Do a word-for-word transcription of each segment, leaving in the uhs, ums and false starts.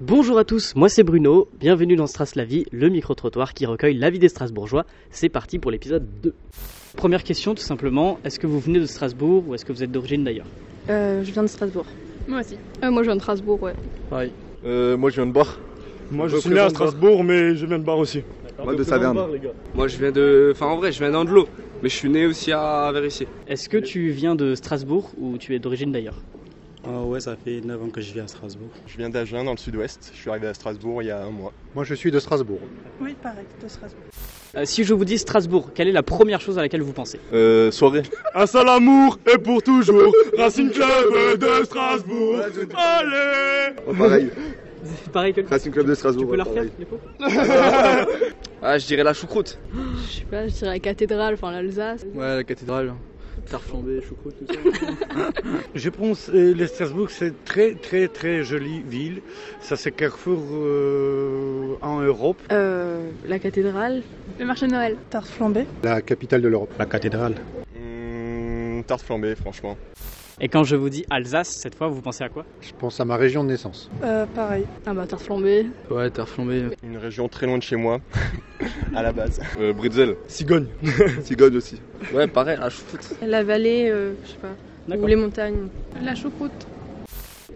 Bonjour à tous, moi c'est Bruno, bienvenue dans Stras l'avis, le micro-trottoir qui recueille l'avis des Strasbourgeois. C'est parti pour l'épisode deux. Première question tout simplement, est-ce que vous venez de Strasbourg ou est-ce que vous êtes d'origine d'ailleurs ? euh, Je viens de Strasbourg. Moi aussi. Euh, moi je viens de Strasbourg, ouais. Pareil. Euh, moi je viens de Bar. Moi je, je suis né à Strasbourg mais je viens de Bar aussi. Moi de Saverne. Moi je viens de... Enfin en vrai je viens d'Andelot, mais je suis né aussi à Vérissier. Est-ce que tu viens de Strasbourg ou tu es d'origine d'ailleurs ? Oh ouais, ça fait neuf ans que je vis à Strasbourg. Je viens d'Agen, dans le sud-ouest. Je suis arrivé à Strasbourg il y a un mois. Moi, je suis de Strasbourg. Oui, pareil, de Strasbourg. Euh, si je vous dis Strasbourg, quelle est la première chose à laquelle vous pensez ? Euh, soirée. Un sale amour et pour toujours, Racing Club de Strasbourg. Allez ! Oh, pareil. Pareil que le Racing Club de Strasbourg. Tu peux la refaire, les pauvres ? Ah, je dirais la choucroute. Je sais pas, je dirais la cathédrale, enfin l'Alsace. Ouais, la cathédrale. Tarte flambée, choucroute, tout ça. Je pense euh, le Strasbourg, c'est très très très jolie ville. Ça c'est Carrefour euh, en Europe. Euh, la cathédrale, le marché de Noël, tarte flambée. La capitale de l'Europe. La cathédrale. Mmh, tarte flambée, franchement. Et quand je vous dis Alsace, cette fois, vous pensez à quoi ? Je pense à ma région de naissance. Euh, pareil. Ah bah, tarte flambée. Ouais, tarte flambée. Une région très loin de chez moi, à la base. Euh, Britzel. Cigogne. Cigogne aussi. Ouais, pareil, la choucroute. La vallée, euh, je sais pas. D'accord. Ou les montagnes. La choucroute.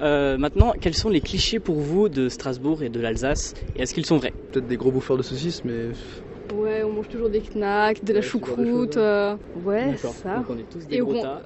Euh, maintenant, quels sont les clichés pour vous de Strasbourg et de l'Alsace ? Et est-ce qu'ils sont vrais ? Peut-être des gros bouffeurs de saucisses, mais... Ouais, on mange toujours des knacks, de la ouais, choucroute, euh... ouais, c'est ça. Donc on est tous des et gros tas.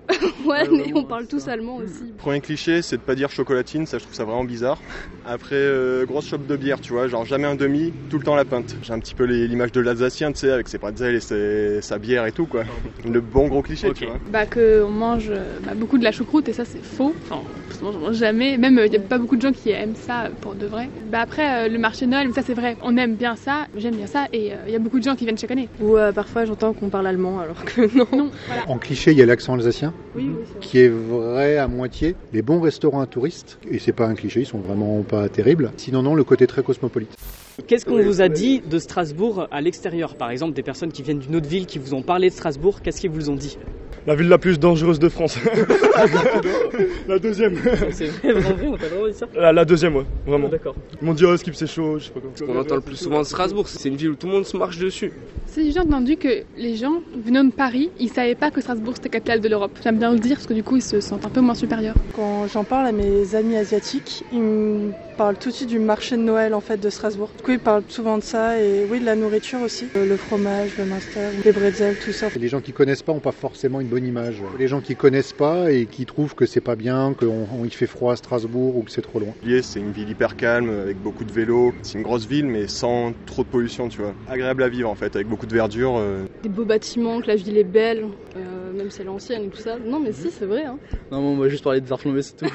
Ouais, mais on parle tous ça. Allemand aussi. Premier cliché, c'est de pas dire chocolatine, ça je trouve ça vraiment bizarre. Après, euh, grosse chope de bière, tu vois, genre jamais un demi, tout le temps la pinte. J'ai un petit peu les, l'image de l'Alsacien, tu sais, avec ses pretzels et ses, sa bière et tout, quoi. Le bon gros cliché, okay. Tu vois. Bah, qu'on mange bah, beaucoup de la choucroute et ça c'est faux. Enfin, on mange jamais, même il n'y a pas beaucoup de gens qui aiment ça pour de vrai. Bah, après, euh, le marché de Noël, ça c'est vrai, on aime bien ça, j'aime bien ça et il euh, y a beaucoup de gens qui viennent chaque année. Ou euh, parfois j'entends qu'on parle allemand alors que non. non voilà. En cliché, il y a l'accent alsacien, oui, oui, c'est vrai. Qui est vrai à moitié. Les bons restaurants à touristes, et c'est pas un cliché, ils sont vraiment pas terribles. Sinon, non, le côté très cosmopolite. Qu'est-ce qu'on vous a dit de Strasbourg à l'extérieur ? Par exemple, des personnes qui viennent d'une autre ville qui vous ont parlé de Strasbourg, qu'est-ce qu'ils vous ont dit ? La ville la plus dangereuse de France. La deuxième. C'est vraiment vrai, on t'a vraiment dit ça ? La, la deuxième, ouais, vraiment. Oh, d'accord. Ils m'ont dit, oh, skip, c'est chaud, je sais pas quoi. On entend le plus souvent de Strasbourg, c'est une ville où tout le monde se marche dessus. C'est j'ai entendu que les gens venant de Paris, ils savaient pas que Strasbourg c'était capitale de l'Europe. J'aime bien le dire parce que du coup, ils se sentent un peu moins supérieurs. Quand j'en parle à mes amis asiatiques, ils me parlent tout de suite du marché de Noël en fait de Strasbourg. Du coup, ils parlent souvent de ça et oui, de la nourriture aussi. Le fromage, le Munster, les bretzels, tout ça. Les gens qui connaissent pas ont pas forcément une bonne image. Les gens qui connaissent pas et qui trouvent que c'est pas bien, qu'il fait froid à Strasbourg ou que c'est trop loin. C'est une ville hyper calme, avec beaucoup de vélos. C'est une grosse ville, mais sans trop de pollution, tu vois. Agréable à vivre en fait, avec beaucoup de verdure. Euh... Des beaux bâtiments, que la ville est belle, euh, même si elle est ancienne et tout ça. Non, mais mmh. si, c'est vrai. Hein. Non, bon, on va juste parler des arts flambés, c'est tout.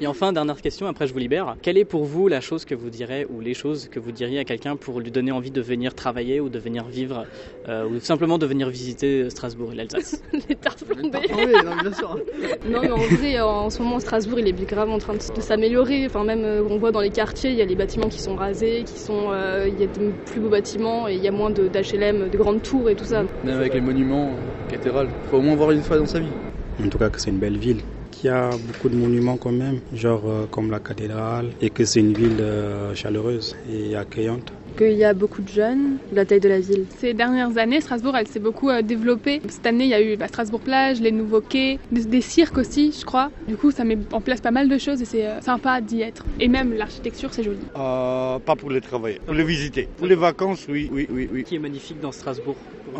Et enfin, dernière question, après je vous libère. Quelle est pour vous la chose que vous direz ou les choses que vous diriez à quelqu'un pour lui donner envie de venir travailler ou de venir vivre euh, ou simplement de venir visiter Strasbourg et l'Alsace ? Les tartes flambées. Non, bien sûr. Non, mais en vrai, en ce moment, Strasbourg, il est grave en train de, de s'améliorer. Enfin, même, on voit dans les quartiers, il y a les bâtiments qui sont rasés, qui sont, euh, il y a de plus beaux bâtiments et il y a moins de, d'H L M, de grandes tours et tout ça. Même avec les monuments, cathédrales, faut au moins voir une fois dans sa vie. En tout cas, que c'est une belle ville. Il y a beaucoup de monuments quand même, genre euh, comme la cathédrale, et que c'est une ville euh, chaleureuse et accueillante. Qu'il y a beaucoup de jeunes, la taille de la ville. Ces dernières années, Strasbourg, elle s'est beaucoup euh, développée. Cette année, il y a eu bah, Strasbourg Plage, les nouveaux quais, des, des cirques aussi, je crois. Du coup, ça met en place pas mal de choses et c'est euh, sympa d'y être. Et même l'architecture, c'est joli. Euh, pas pour les travailler, pour les visiter. Pour les vacances, oui, oui, oui, oui. Qui est magnifique dans Strasbourg euh...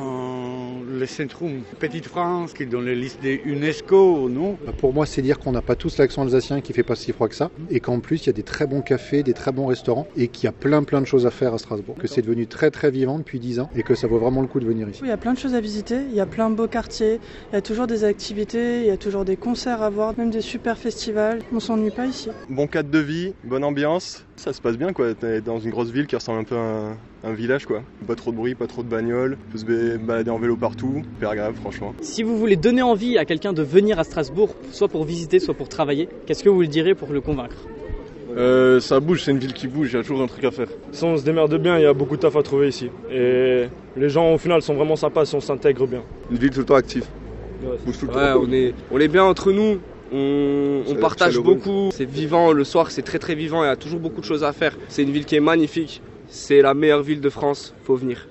Le centrum, Petite France, qui est dans les listes des UNESCO, non ? Pour moi, c'est dire qu'on n'a pas tous l'accent alsacien qui fait pas si froid que ça, et qu'en plus, il y a des très bons cafés, des très bons restaurants, et qu'il y a plein plein de choses à faire à Strasbourg. D'accord. Que c'est devenu très très vivant depuis dix ans, et que ça vaut vraiment le coup de venir ici. Il y a plein de choses à visiter, il y a plein de beaux quartiers, il y a toujours des activités, il y a toujours des concerts à voir, même des super festivals. On s'ennuie pas ici. Bon cadre de vie, bonne ambiance, ça se passe bien quoi. T'es dans une grosse ville qui ressemble un peu à un, un village quoi. Pas trop de bruit, pas trop de bagnoles, on peut se balader en vélo partout. Tout, hyper grave, franchement. Si vous voulez donner envie à quelqu'un de venir à Strasbourg, soit pour visiter, soit pour travailler, qu'est-ce que vous lui direz pour le convaincre ? Euh, ça bouge, c'est une ville qui bouge, il y a toujours un truc à faire. Si on se démerde bien, il y a beaucoup de taf à trouver ici. Et les gens, au final, sont vraiment sympas si on s'intègre bien. Une ville tout le temps active. Ouais, ouais, on, est, on est bien entre nous, on, on partage beaucoup, c'est vivant, le soir c'est très très vivant, il y a toujours beaucoup de choses à faire. C'est une ville qui est magnifique, c'est la meilleure ville de France, faut venir.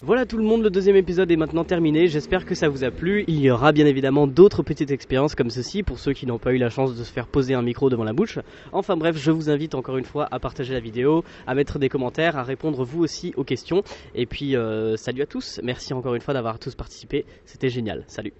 Voilà tout le monde, le deuxième épisode est maintenant terminé, j'espère que ça vous a plu. Il y aura bien évidemment d'autres petites expériences comme ceci pour ceux qui n'ont pas eu la chance de se faire poser un micro devant la bouche. Enfin bref, je vous invite encore une fois à partager la vidéo, à mettre des commentaires, à répondre vous aussi aux questions. Et puis euh, salut à tous, merci encore une fois d'avoir tous participé, c'était génial, salut.